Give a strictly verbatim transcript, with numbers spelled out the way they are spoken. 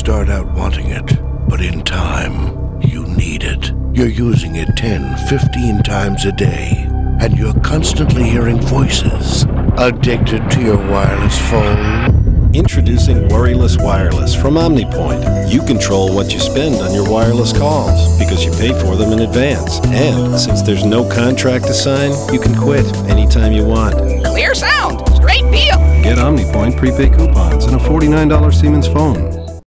start out wanting it, but in time, you need it. You're using it ten, fifteen times a day, and you're constantly hearing voices. Addicted to your wireless phone? Introducing Worryless Wireless from Omnipoint. You control what you spend on your wireless calls because you pay for them in advance. And since there's no contract to sign, you can quit anytime you want. Clear sound, straight deal. Get Omnipoint prepaid coupons and a forty-nine dollar Siemens phone.